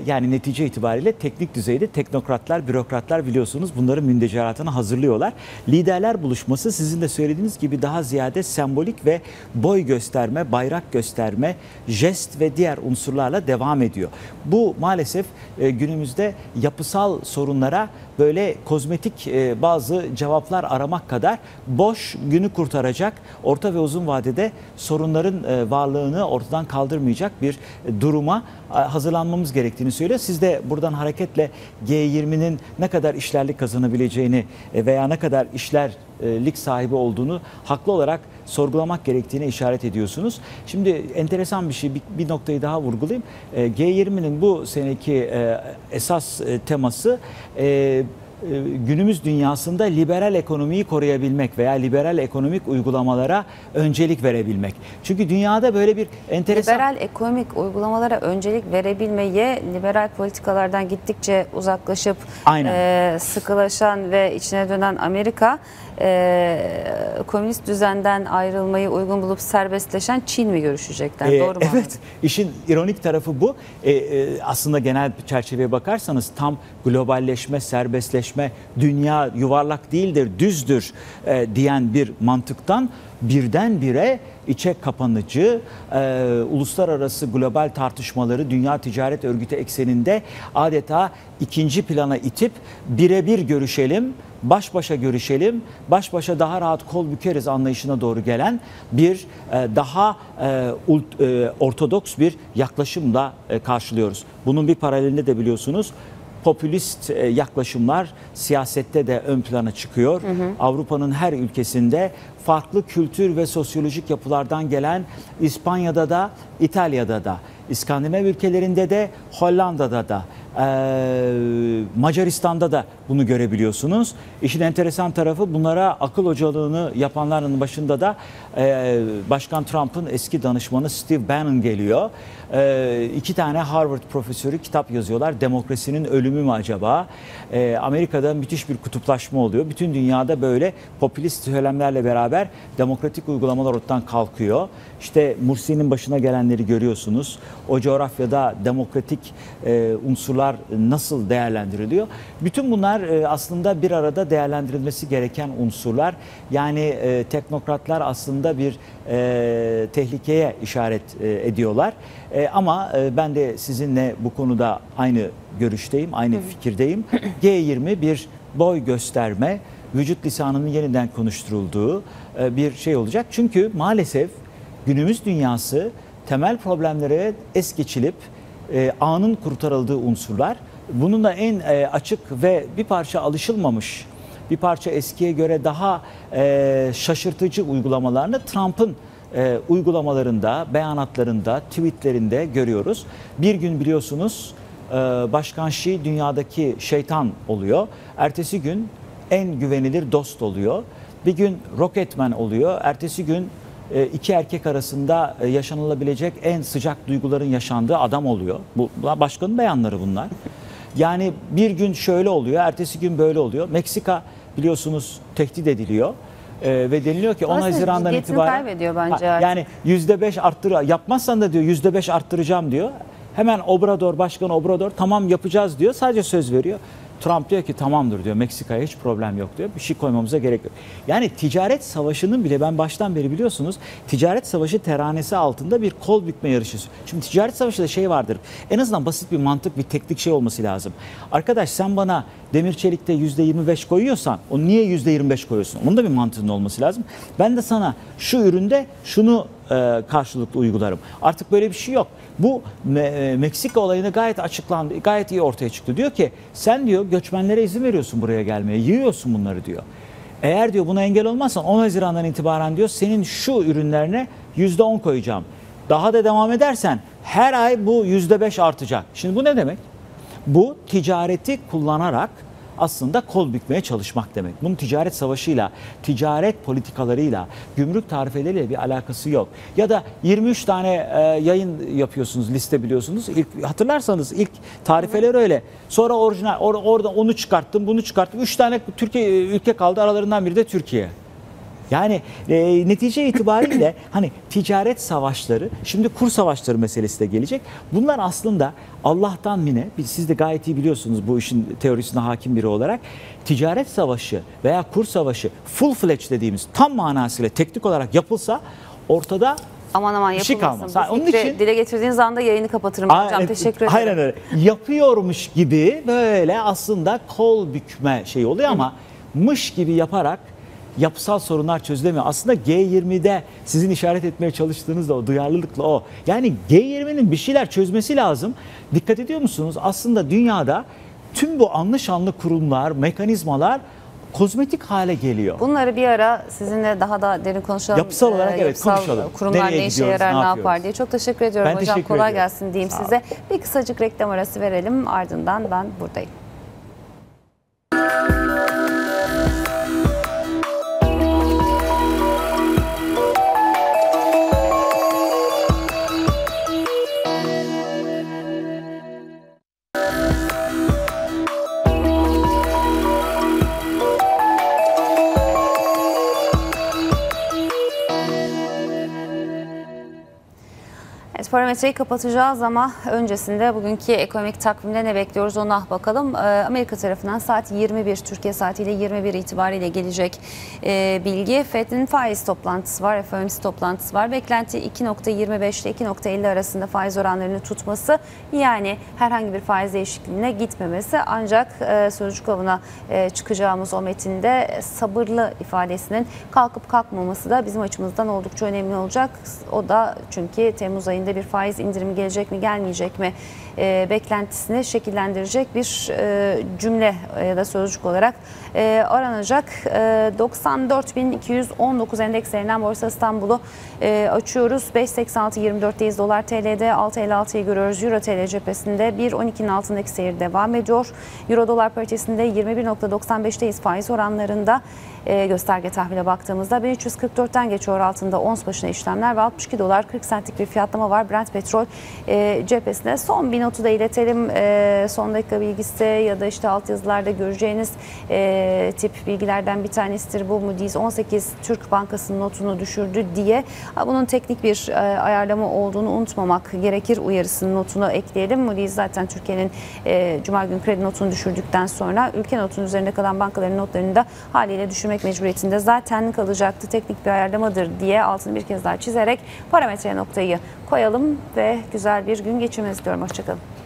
Yani netice itibariyle teknik düzeyde teknokratlar, bürokratlar, biliyorsunuz, bunların mündeceratını hazırlıyorlar. Liderler buluşması sizin de söylediğiniz gibi daha ziyade sembolik ve boy gösterme, bayrak gösterme, jest ve diğer unsurlarla devam ediyor. Bu maalesef günümüzde yapısal sorunlara böyle kozmetik bazı cevaplar aramak kadar boş, günü kurtaracak, orta ve uzun vadede sorunların varlığını ortadan kaldırmayacak bir duruma hazırlanmamız gerektiğini söylüyor. Siz de buradan hareketle G20'nin ne kadar işlerlik kazanabileceğini veya ne kadar işlerlik sahibi olduğunu haklı olarak sorgulamak gerektiğine işaret ediyorsunuz. Şimdi enteresan bir şey, bir noktayı daha vurgulayayım. G20'nin bu seneki esas teması günümüz dünyasında liberal ekonomiyi koruyabilmek veya liberal ekonomik uygulamalara öncelik verebilmek. Çünkü dünyada böyle bir enteresan... Liberal ekonomik uygulamalara öncelik verebilmeye, liberal politikalardan gittikçe uzaklaşıp sıkılaşan ve içine dönen Amerika, komünist düzenden ayrılmayı uygun bulup serbestleşen Çin mi görüşecekler? Doğru mu? Evet. İşin ironik tarafı bu. Aslında genel çerçeveye bakarsanız tam globalleşme, serbestleşme, dünya yuvarlak değildir, düzdür diyen bir mantıktan birdenbire içe kapanıcı, uluslararası global tartışmaları Dünya Ticaret Örgütü ekseninde adeta ikinci plana itip birebir görüşelim, baş başa görüşelim, baş başa daha rahat kol bükeriz anlayışına doğru gelen bir daha ortodoks bir yaklaşımla karşılıyoruz. Bunun bir paralelini de biliyorsunuz. Popülist yaklaşımlar siyasette de ön plana çıkıyor. Avrupa'nın her ülkesinde farklı kültür ve sosyolojik yapılardan gelen, İspanya'da da, İtalya'da da, İskandinav ülkelerinde de, Hollanda'da da Macaristan'da da bunu görebiliyorsunuz. İşin enteresan tarafı, bunlara akıl hocalığını yapanların başında da Başkan Trump'ın eski danışmanı Steve Bannon geliyor. İki tane Harvard profesörü kitap yazıyorlar. Demokrasinin ölümü mü acaba? Amerika'da müthiş bir kutuplaşma oluyor. Bütün dünyada böyle popülist söylemlerle beraber demokratik uygulamalar ortadan kalkıyor. İşte Mursi'nin başına gelenleri görüyorsunuz. O coğrafyada demokratik unsurlar nasıl değerlendiriliyor? Bütün bunlar aslında bir arada değerlendirilmesi gereken unsurlar. Yani teknokratlar aslında bir tehlikeye işaret ediyorlar. Ama ben de sizinle bu konuda aynı görüşteyim, aynı fikirdeyim. G20 bir boy gösterme, vücut lisanının yeniden konuşturulduğu bir şey olacak. Çünkü maalesef günümüz dünyası temel problemlere es geçilip anın kurtarıldığı unsurlar. Bunun da en açık ve bir parça alışılmamış, bir parça eskiye göre daha şaşırtıcı uygulamalarını Trump'ın uygulamalarında, beyanatlarında, tweetlerinde görüyoruz. Bir gün biliyorsunuz Başkan Xi dünyadaki şeytan oluyor. Ertesi gün en güvenilir dost oluyor. Bir gün Rocketman oluyor. Ertesi gün iki erkek arasında yaşanılabilecek en sıcak duyguların yaşandığı adam oluyor. Bu başkanın beyanları bunlar. Yani bir gün şöyle oluyor, ertesi gün böyle oluyor. Meksika biliyorsunuz tehdit ediliyor. Ve deniliyor ki 10 Haziran'dan itibaren kaybediyor bence. Yani %5 arttır, yapmazsan da diyor %5 arttıracağım diyor. Hemen Obrador, Başkan Obrador tamam yapacağız diyor. Sadece söz veriyor. Trump diyor ki tamamdır diyor. Meksika'ya hiç problem yok diyor. Bir şey koymamıza gerek yok. Yani ticaret savaşının bile, ben baştan beri biliyorsunuz, ticaret savaşı teranesi altında bir kol bükme yarışı. Şimdi ticaret savaşı da şey vardır. En azından basit bir mantık, bir teknik şey olması lazım. Arkadaş sen bana demir çelikte %25 koyuyorsan onu niye %25 koyuyorsun? Onun da bir mantığının olması lazım. Ben de sana şu üründe şunu karşılıklı uygularım. Artık böyle bir şey yok. Bu Meksika olayını gayet açıklandı, gayet iyi ortaya çıktı. Diyor ki sen diyor göçmenlere izin veriyorsun buraya gelmeye, yiyorsun bunları diyor. Eğer diyor buna engel olmazsan 10 Haziran'dan itibaren diyor senin şu ürünlerine %10 koyacağım. Daha da devam edersen her ay bu %5 artacak. Şimdi bu ne demek? Bu ticareti kullanarak aslında kol bükmeye çalışmak demek. Bunun ticaret savaşıyla, ticaret politikalarıyla, gümrük tarifeleriyle bir alakası yok. Ya da 23 tane yayın yapıyorsunuz, liste biliyorsunuz. İlk, hatırlarsanız ilk tarifeler öyle. Sonra orijinal, orada onu çıkarttım, bunu çıkarttım. 3 tane Türkiye ülke kaldı, aralarından biri de Türkiye. Yani netice itibariyle hani ticaret savaşları, şimdi kur savaşları meselesi de gelecek. Bunlar aslında Allah'tan mine, siz de gayet iyi biliyorsunuz bu işin teorisine hakim biri olarak, ticaret savaşı veya kur savaşı full fledged dediğimiz tam manasıyla teknik olarak yapılsa ortada aman bir şey kalmaz. Onun için dile getirdiğiniz anda yayını kapatırım hocam. Teşekkür ederim. Aynen öyle. Yapıyormuş gibi böyle aslında kol bükme şey oluyor ama mış gibi yaparak yapısal sorunlar çözülemiyor. Aslında G20'de sizin işaret etmeye çalıştığınız da o duyarlılıkla o. Yani G20'nin bir şeyler çözmesi lazım. Dikkat ediyor musunuz? Aslında dünyada tüm bu anlı şanlı kurumlar, mekanizmalar kozmetik hale geliyor. Bunları bir ara sizinle daha da derin konuşalım. Yapısal olarak yapısal konuşalım. Kurumlar nereye ne işe yarar, ne yapar diye. Çok teşekkür ediyorum ben hocam. Teşekkür kolay ediyorum. Gelsin diyeyim size. Bir kısacık reklam arası verelim. Ardından ben buradayım. Parametreyi kapatacağız ama öncesinde bugünkü ekonomik takvimde ne bekliyoruz ona bakalım. Amerika tarafından saat 21, Türkiye saatiyle 21 itibariyle gelecek bilgi. FED'in faiz toplantısı var, FOMC toplantısı var. Beklenti 2.25 ile 2.50 arasında faiz oranlarını tutması, yani herhangi bir faiz değişikliğine gitmemesi. Ancak sözcük avına çıkacağımız o metinde sabırlı ifadesinin kalkıp kalkmaması da bizim açımızdan oldukça önemli olacak. O da çünkü Temmuz ayında bir faiz indirimi gelecek mi gelmeyecek mi beklentisini şekillendirecek bir cümle ya da sözcük olarak aranacak. 94.219 endekslerinden Borsa İstanbul'u açıyoruz. 5.86.24'teyiz. Dolar TL'de 6.56'yı görüyoruz. Euro TL cephesinde 1.12'nin altındaki seyir devam ediyor. Euro dolar paritesinde 21.95'teyiz faiz oranlarında. Gösterge tahvile baktığımızda 1344'ten geçiyor altında ons başına işlemler ve 62 dolar 40 centlik bir fiyatlama var Brent petrol cephesinde. Son bir notu da iletelim. Son dakika bilgisi ya da işte altyazılarda göreceğiniz tip bilgilerden bir tanesidir. Bu Moody's 18 Türk Bankası'nın notunu düşürdü diye bunun teknik bir ayarlama olduğunu unutmamak gerekir uyarısının notunu ekleyelim. Moody's zaten Türkiye'nin Cuma günü kredi notunu düşürdükten sonra ülke notunun üzerinde kalan bankaların notlarını da haliyle düşürmüştü. Mecburiyetinde zaten kalacaktı, teknik bir ayarlamadır diye altını bir kez daha çizerek parametreye noktayı koyalım ve güzel bir gün geçirmenizi diliyorum. Hoşçakalın.